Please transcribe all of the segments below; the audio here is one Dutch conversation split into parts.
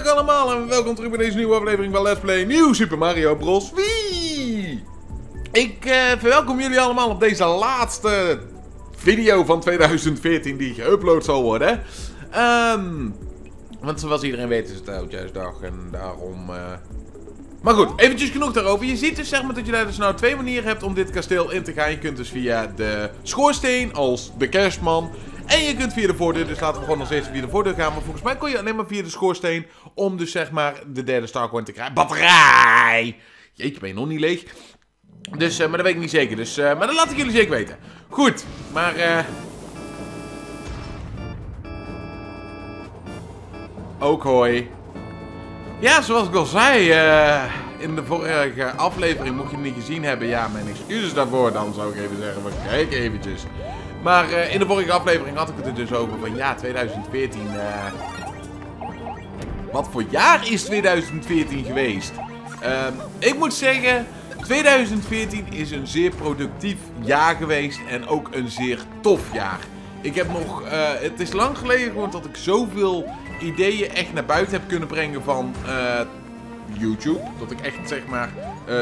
Goedemiddag allemaal en welkom terug bij deze nieuwe aflevering van Let's Play New Super Mario Bros Wii. Ik verwelkom jullie allemaal op deze laatste video van 2014 die geüpload zal worden. Want zoals iedereen weet is het oudjaarsdag en daarom... Maar goed, eventjes genoeg daarover. Je ziet dus zeg maar dat je daar dus nou twee manieren hebt om dit kasteel in te gaan. Je kunt dus via de schoorsteen als de kerstman... En je kunt via de voordeur, dus laten we gewoon nog steeds via de voordeur gaan. Maar volgens mij kon je alleen maar via de schoorsteen om dus zeg maar de derde Starcoin te krijgen. Batterij! Jeetje, ben je nog niet leeg? Dus, maar dat weet ik niet zeker. Dus, maar dat laat ik jullie zeker weten. Goed, maar... Ook hoi. Ja, zoals ik al zei, in de vorige aflevering mocht je het niet gezien hebben. Ja, mijn excuses daarvoor dan, zou ik even zeggen. Maar kijk eventjes. Maar in de vorige aflevering had ik het er dus over van ja, 2014, wat voor jaar is 2014 geweest? Ik moet zeggen, 2014 is een zeer productief jaar geweest en ook een zeer tof jaar. Ik heb nog, het is lang geleden gewoon dat ik zoveel ideeën echt naar buiten heb kunnen brengen van YouTube. Dat ik echt zeg maar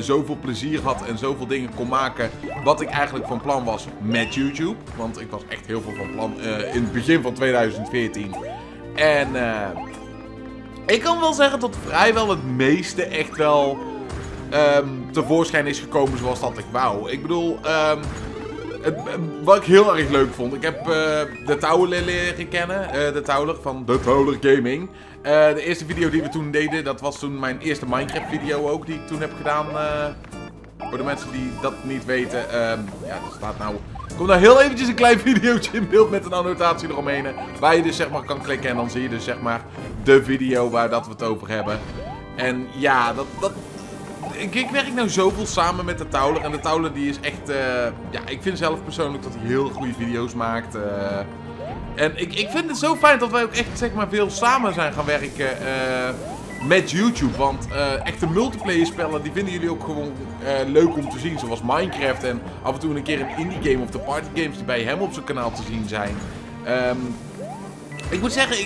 zoveel plezier had en zoveel dingen kon maken wat ik eigenlijk van plan was met YouTube. Want ik was echt heel veel van plan in het begin van 2014. En ik kan wel zeggen dat vrijwel het meeste echt wel tevoorschijn is gekomen zoals dat ik wou. Ik bedoel, wat ik heel erg leuk vond. Ik heb de Toweler leren kennen. De Toweler van The Toweler Gaming. De eerste video die we toen deden, dat was toen mijn eerste Minecraft video ook, die ik toen heb gedaan. Voor de mensen die dat niet weten, ja, dat staat nou... Er komt nou heel eventjes een klein videootje in beeld met een annotatie eromheen. Waar je dus zeg maar kan klikken en dan zie je dus zeg maar de video waar dat we het over hebben. En ja, ik werk nou zoveel samen met de Toweler. En de Toweler die is echt... ja, ik vind zelf persoonlijk dat hij heel goede video's maakt. En ik vind het zo fijn dat wij ook echt zeg maar veel samen zijn gaan werken met YouTube. Want echte multiplayer spellen die vinden jullie ook gewoon leuk om te zien. Zoals Minecraft en af en toe een keer een indie game of de party games die bij hem op zijn kanaal te zien zijn. Ik moet zeggen,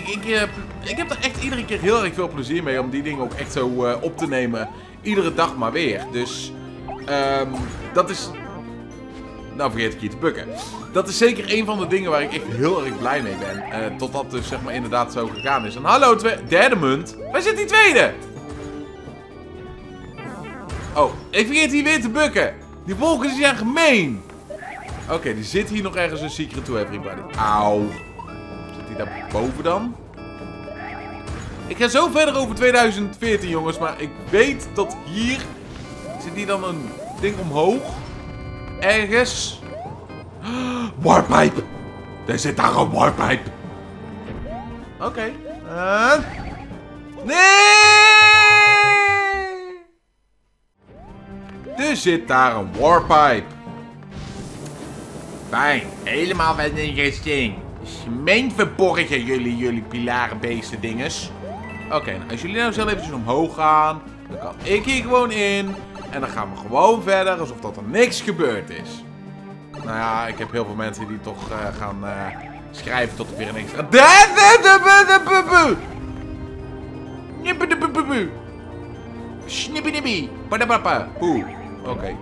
ik heb er echt iedere keer heel erg veel plezier mee om die dingen ook echt zo op te nemen. Iedere dag maar weer. Dus dat is... Nou vergeet ik hier te bukken. Dat is zeker een van de dingen waar ik echt heel erg blij mee ben. Totdat dus zeg maar inderdaad zo gegaan is. En hallo, derde munt. Waar zit die tweede? Oh, ik vergeet hier weer te bukken. Die volgers zijn gemeen. Oké, die zit hier nog ergens een secret to everybody. Auw. Zit die daar boven dan? Ik ga zo verder over 2014 jongens. Maar ik weet dat hier... Zit hier dan een ding omhoog? Ergens. Warpipe. Er zit daar een warpipe. Oké. Nee. Er zit daar een warpipe. Fijn. Helemaal wat interesting. Smeen verborgen jullie pilarenbeesten dinges. Oké. Nou, als jullie nou zelf eventjes omhoog gaan. Dan kan ik hier gewoon in. En dan gaan we gewoon verder alsof dat er niks gebeurd is. Nou ja, ik heb heel veel mensen die toch gaan schrijven tot er weer niks... Snippinippie. Poe. Oké,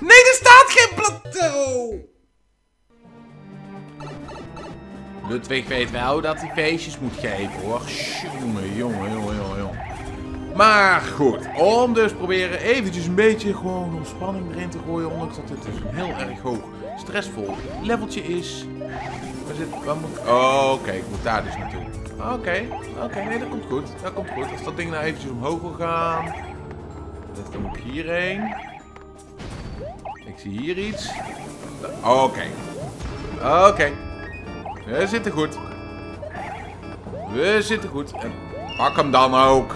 Nee, er staat geen plateau! Ludwig weet wel dat hij feestjes moet geven, hoor. Jongen. Maar goed, om dus proberen eventjes een beetje gewoon ontspanning erin te gooien. Ondanks dat dit dus een heel erg hoog stressvol leveltje is. Oké, ik moet daar dus naartoe. Oké, nee, dat komt goed. Dat komt goed. Als dat ding nou eventjes omhoog wil gaan. Dat kan ik hierheen. Ik zie hier iets. Oké. We zitten goed. En pak hem dan ook.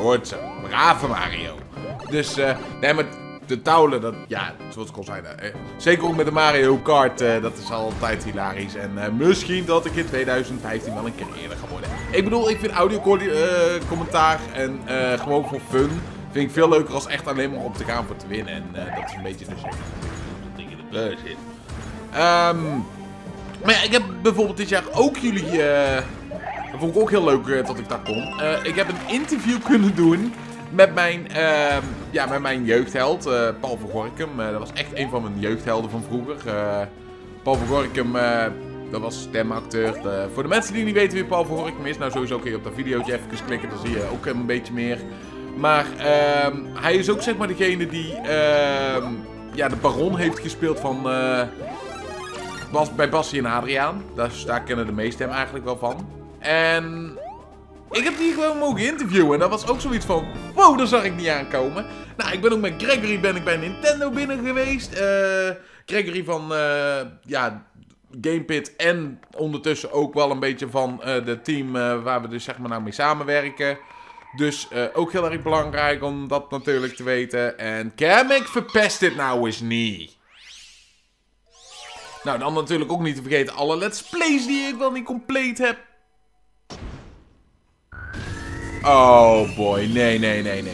Hoort ze. Brave Mario. Dus, nee, maar de Toweler, dat, ja, zoals ik al zei. Zeker ook met de Mario Kart, dat is altijd hilarisch. En misschien dat ik in 2015 wel een keer eerder ga worden. Ik bedoel, ik vind audio-commentaar en gewoon voor fun vind ik veel leuker als echt alleen maar op te gaan voor te winnen. En dat is een beetje de zin. Dat ding in de blur zit. Maar ja, ik heb bijvoorbeeld dit jaar ook jullie... Dat vond ik ook heel leuk dat ik daar kon. Ik heb een interview kunnen doen met mijn jeugdheld, Paul van Gorkum. Dat was echt een van mijn jeugdhelden van vroeger. Paul van Gorkum, dat was stemacteur. Voor de mensen die niet weten wie Paul van Gorkum is, nou sowieso kun je op dat videootje even klikken, dan zie je ook een beetje meer. Maar hij is ook zeg maar degene die de baron heeft gespeeld van bij Bassie en Adriaan. Daar kennen de meesten hem eigenlijk wel van. En ik heb die gewoon mogen interviewen. En dat was ook zoiets van, wow, dat zag ik niet aankomen. Nou, ik ben ook met Gregory bij Nintendo binnen geweest. Gregory van Game Pit en ondertussen ook wel een beetje van de team waar we dus zeg maar nou mee samenwerken. Dus ook heel erg belangrijk om dat natuurlijk te weten. En Cam, ik verpest dit nou eens niet. Nou, dan natuurlijk ook niet te vergeten alle Let's Plays die ik wel niet compleet heb. Oh boy, nee. Nee. Nee.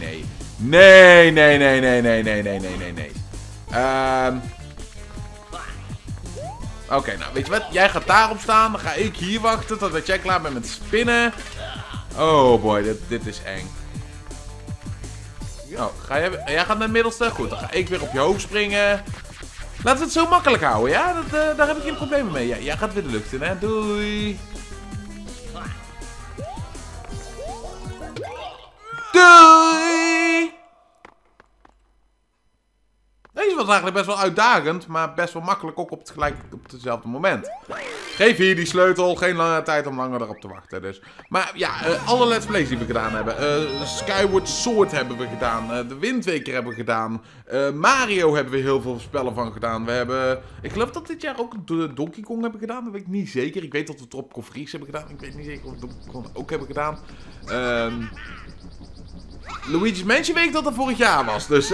Oké, nou weet je wat? Jij gaat daarop staan, dan ga ik hier wachten totdat jij klaar bent met spinnen. Oh boy, dit is eng. Oh, jij gaat naar het middelste? Goed, dan ga ik weer op je hoofd springen. Laten we het zo makkelijk houden, ja? Daar heb ik geen problemen mee. Jij gaat weer de lucht in, hè? Doei! Doei! Deze was eigenlijk best wel uitdagend, maar best wel makkelijk ook op hetzelfde moment. Geef hier die sleutel, geen lange tijd om langer erop te wachten dus. Maar ja, alle Let's Plays die we gedaan hebben. Skyward Sword hebben we gedaan, de Windweker hebben we gedaan. Mario hebben we heel veel spellen van gedaan. We hebben, ik geloof dat dit jaar ook de Donkey Kong hebben gedaan, dat weet ik niet zeker. Ik weet dat we Tropical Freeze hebben gedaan, ik weet niet zeker of we Donkey Kong ook hebben gedaan. Luigi's Mansion weet ik dat dat vorig jaar was, dus...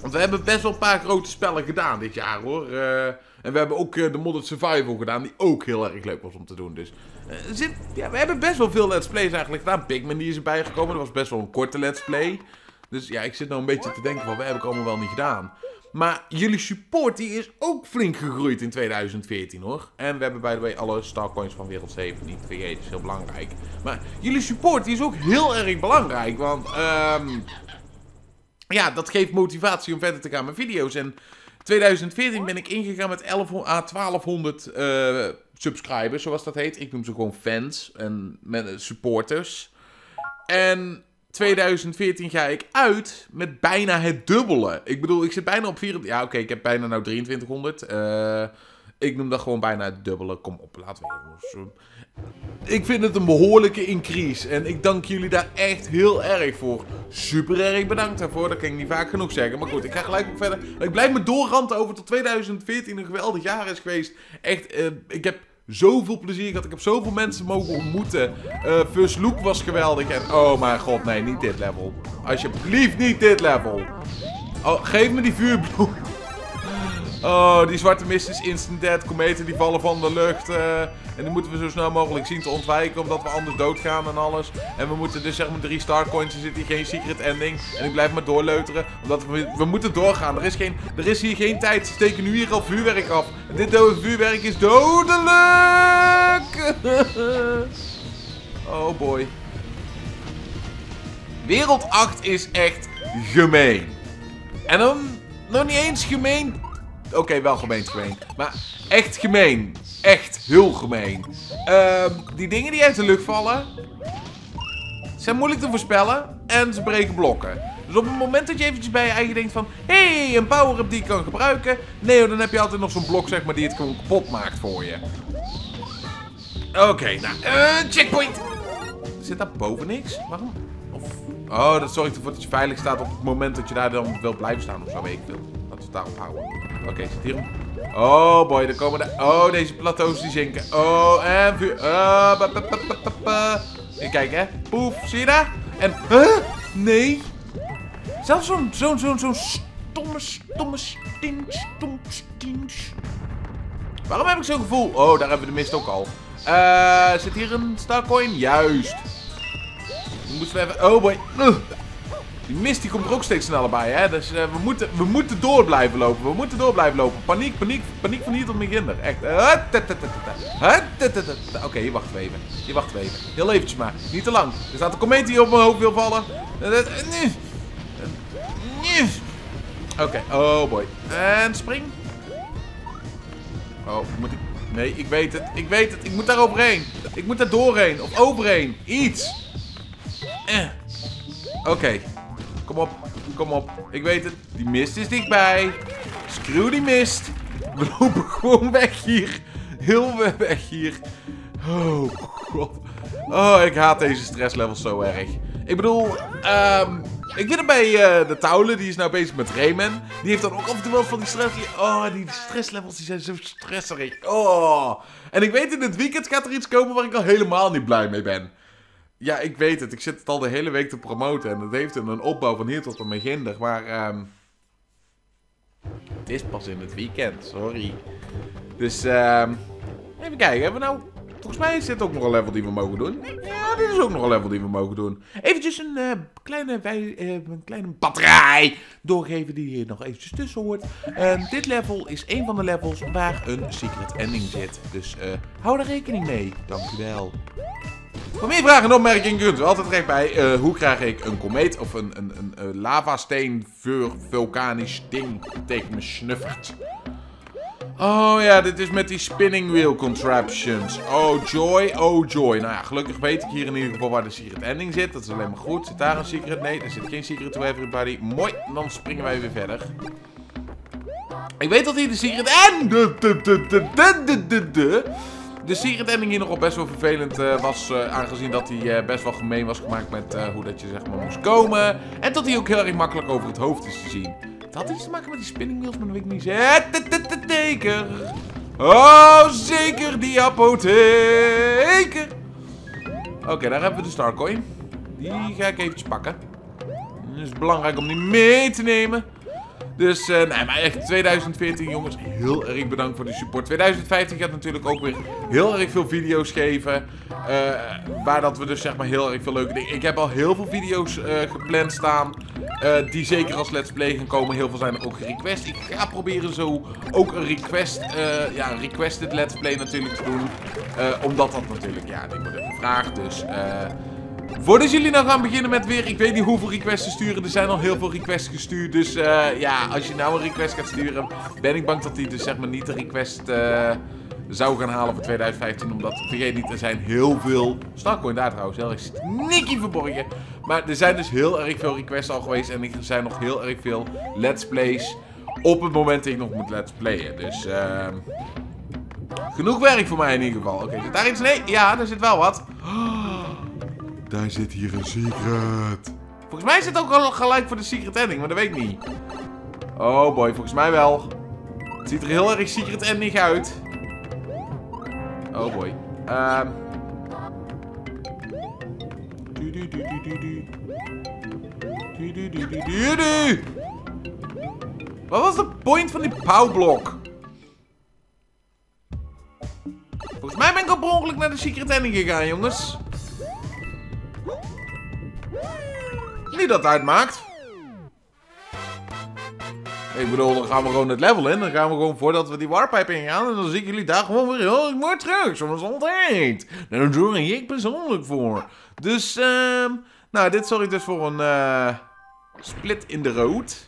Want we hebben best wel een paar grote spellen gedaan dit jaar hoor. En we hebben ook de Modern Survival gedaan, die ook heel erg leuk was om te doen. Dus we hebben best wel veel Let's Plays eigenlijk gedaan. Pikmin die is erbij gekomen, dat was best wel een korte Let's Play. Dus ja, ik zit nou een beetje te denken van, we hebben het allemaal wel niet gedaan. Maar jullie support die is ook flink gegroeid in 2014 hoor. En we hebben by the way alle starcoins van wereld 7 niet vergeten, dat is heel belangrijk. Maar jullie support die is ook heel erg belangrijk, want... ja, dat geeft motivatie om verder te gaan met video's. En 2014 ben ik ingegaan met 1200 subscribers, zoals dat heet. Ik noem ze gewoon fans en supporters. En 2014 ga ik uit met bijna het dubbele. Ik bedoel, ik zit bijna op 4... Ja, oké, ik heb bijna nou 2300. Ik noem dat gewoon bijna het dubbele. Kom op, laten we... Ik vind het een behoorlijke increase. En ik dank jullie daar echt heel erg voor. Super erg bedankt daarvoor. Dat kan ik niet vaak genoeg zeggen. Maar goed, ik ga gelijk ook verder. Ik blijf me doorranten over tot 2014 een geweldig jaar is geweest. Echt, ik heb zoveel plezier gehad. Ik heb zoveel mensen mogen ontmoeten. First Look was geweldig. En oh mijn god, nee, niet dit level. Alsjeblieft niet dit level. Oh, geef me die vuurbloem. Oh, die zwarte mist is instant dead. Kometen die vallen van de lucht. En die moeten we zo snel mogelijk zien te ontwijken. Omdat we anders doodgaan en alles. En we moeten dus zeg maar 3 starcoins. Er zit hier geen secret ending. En ik blijf maar doorleuteren. Omdat we moeten doorgaan. Er is hier geen tijd. Ze steken nu hier al vuurwerk af. En dit vuurwerk is dodelijk. Oh boy. Wereld 8 is echt gemeen. En dan nog niet eens gemeen. Oké, wel gemeen. Maar echt gemeen. Echt heel gemeen. Die dingen die uit de lucht vallen... zijn moeilijk te voorspellen. En ze breken blokken. Dus op het moment dat je eventjes bij je eigen denkt van... Hé, een power-up die ik kan gebruiken. Nee hoor, dan heb je altijd nog zo'n blok zeg maar die het gewoon kapot maakt voor je. Oké, nou... checkpoint! Zit daar boven niks? Waarom? Of... Oh, dat zorgt ervoor dat je veilig staat op het moment dat je daar dan wil blijven staan. Of zo, weet ik veel. Laten we het daarop houden. Oké, zit hier om. Oh boy, er komen de... Oh, deze plateaus die zinken. Oh, en vuur... Kijk, hè. Poef, zie je daar? En... Huh? Nee. Zelfs zo'n stomme stins. Waarom heb ik zo'n gevoel? Oh, daar hebben we de mist ook al. Zit hier een starcoin? Juist. Dan moeten we even... Oh boy. Die mist die komt er ook steeds sneller bij, hè. Dus we moeten door blijven lopen. We moeten door blijven lopen. Paniek, paniek, paniek van hier tot beginner. Echt. Oké, hier wachten we even. Hier wachten we even. Heel eventjes maar. Niet te lang. Er staat een komeet die op mijn hoofd wil vallen. Oké, oh boy. En spring. Oh, moet ik... Nee, ik weet het. Ik weet het. Ik moet daar overheen. Ik moet daar doorheen. Of overheen. Iets. Oké. Kom op. Kom op. Ik weet het. Die mist is dichtbij. Screw die mist. We lopen gewoon weg hier. Heel weg hier. Oh, god. Oh, ik haat deze stresslevels zo erg. Ik bedoel... ik vind het bij de Toweler, die is nou bezig met Rayman. Die heeft dan ook af en toe wel van die stress... Oh, die stresslevels die zijn zo stresserig. Oh. En ik weet in het weekend gaat er iets komen waar ik al helemaal niet blij mee ben. Ja, ik weet het. Ik zit het al de hele week te promoten. En dat heeft een opbouw van hier tot en met ginder. Maar het is pas in het weekend. Sorry. Dus even kijken. Hebben we nou... Volgens mij is dit ook nog een level die we mogen doen. Ja, dit is ook nog een level die we mogen doen. Eventjes een kleine batterij doorgeven die hier nog eventjes tussen hoort. Dit level is een van de levels waar een secret ending zit. Dus hou er rekening mee. Dank u wel. Voor meer vragen en opmerkingen kunt u altijd recht bij. Hoe krijg ik een komeet of een lavasteen vulkanisch ding tegen me snuffert? Oh ja, dit is met die spinning wheel contraptions. Oh joy, oh joy. Nou ja, gelukkig weet ik hier in ieder geval waar de secret ending zit. Dat is alleen maar goed. Zit daar een secret? Nee, er zit geen secret to everybody. Mooi, dan springen wij weer verder. Ik weet dat hier de secret ending... De secret ending hier nogal best wel vervelend was, aangezien dat hij best wel gemeen was gemaakt met hoe dat je zeg maar moest komen. En dat hij ook heel erg makkelijk over het hoofd is te zien. Het had iets te maken met die spinning wheels, maar dat weet ik niet zeker. Oh, zeker die apotheker. Oké, daar hebben we de Starcoin. Die ga ik eventjes pakken. Het is belangrijk om die mee te nemen. Dus, nee, maar echt 2014, jongens, heel erg bedankt voor de support. 2015 gaat natuurlijk ook weer heel erg veel video's geven. Waar dat we dus, zeg maar, heel erg veel leuke dingen... Ik heb al heel veel video's gepland staan. Die zeker als Let's Play gaan komen. Heel veel zijn er ook gerequest. Ik ga proberen zo ook een request... ja, een requested Let's Play natuurlijk te doen. Omdat dat natuurlijk, ja, die wordt even gevraagd, dus... Voordat jullie nou gaan beginnen met weer, ik weet niet hoeveel requests te sturen, er zijn al heel veel requests gestuurd, dus ja, als je nou een request gaat sturen, ben ik bang dat die dus zeg maar niet de request zou gaan halen voor 2015, omdat, vergeet niet, er zijn heel veel, Starcoin daar trouwens, heel erg sneaky verborgen, maar er zijn dus heel erg veel requests al geweest en er zijn nog heel erg veel Let's Plays op het moment dat ik nog moet Let's Playen, dus genoeg werk voor mij in ieder geval. Oké, zit daar iets? Nee? Ja, daar zit wel wat. Daar zit hier een secret. Volgens mij zit ook al gelijk voor de secret ending, maar dat weet ik niet. Oh boy, volgens mij wel. Het ziet er heel erg secret ending uit. Oh boy. Wat was de point van die pauwblok? Volgens mij ben ik al per ongeluk naar de secret ending gegaan, jongens. Niet dat uitmaakt. Ik bedoel, dan gaan we gewoon het level in. Dan gaan we gewoon voordat we die warpipe ingaan. En dan zie ik jullie daar gewoon weer heel mooi terug. Zoals altijd. Daar doe ik persoonlijk voor. Dus, nou, dit zorgt dus voor een split in de road.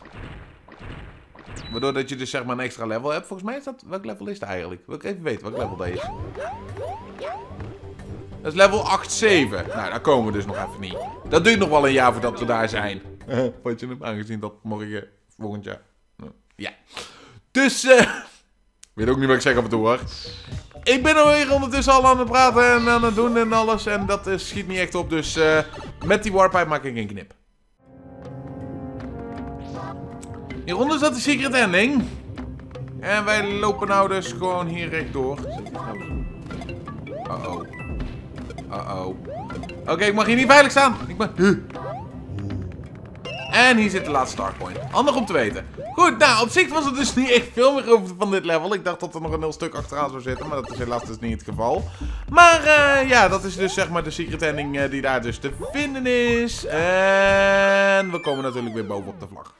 Waardoor dat je dus zeg maar een extra level hebt. Volgens mij is dat... Welk level is het eigenlijk? Wil ik even weten welk level dat is. Dat is level 8-7. Nou, daar komen we dus nog even niet. Dat duurt nog wel een jaar voordat we daar zijn. Vond je hem aangezien dat morgen, volgend jaar. Ja. Dus, weet ook niet wat ik zeg af en toe hoor. Ik ben alweer ondertussen al aan het praten en aan het doen en alles. En dat schiet niet echt op. Dus met die warpipe maak ik een knip. Hieronder zat de secret ending. En wij lopen nou dus gewoon hier rechtdoor. Uh-oh. Uh-oh. Oké, ik mag hier niet veilig staan. Ik mag... En hier zit de laatste startpoint. Handig om te weten. Goed, nou, op zich was het dus niet echt veel meer over van dit level. Ik dacht dat er nog een heel stuk achteraan zou zitten, maar dat is helaas dus niet het geval. Maar ja, dat is dus zeg maar de secret ending die daar dus te vinden is. En we komen natuurlijk weer boven op de vlag.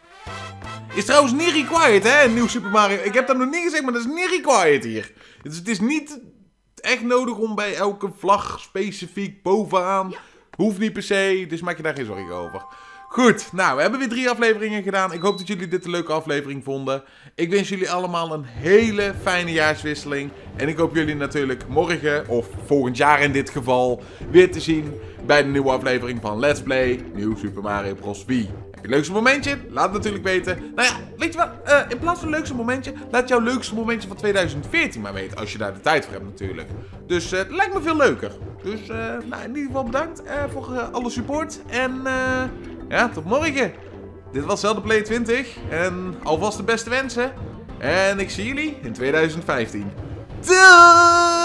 Is trouwens niet required, hè, New Super Mario. Ik heb dat nog niet gezegd, maar dat is niet required hier. Dus het is niet echt nodig om bij elke vlag specifiek bovenaan. Hoeft niet per se, dus maak je daar geen zorgen over. Goed, nou, we hebben weer 3 afleveringen gedaan. Ik hoop dat jullie dit een leuke aflevering vonden. Ik wens jullie allemaal een hele fijne jaarswisseling. En ik hoop jullie natuurlijk morgen, of volgend jaar in dit geval, weer te zien bij de nieuwe aflevering van Let's Play New Super Mario Bros Wii. Heb je het leukste momentje? Laat het natuurlijk weten. Nou ja, weet je wat? In plaats van het leukste momentje, laat jouw leukste momentje van 2014 maar weten. Als je daar de tijd voor hebt natuurlijk. Dus het lijkt me veel leuker. Dus nou, in ieder geval bedankt voor alle support. En ja, tot morgen. Dit was Zeldaplayer20. En alvast de beste wensen. En ik zie jullie in 2015. Doei!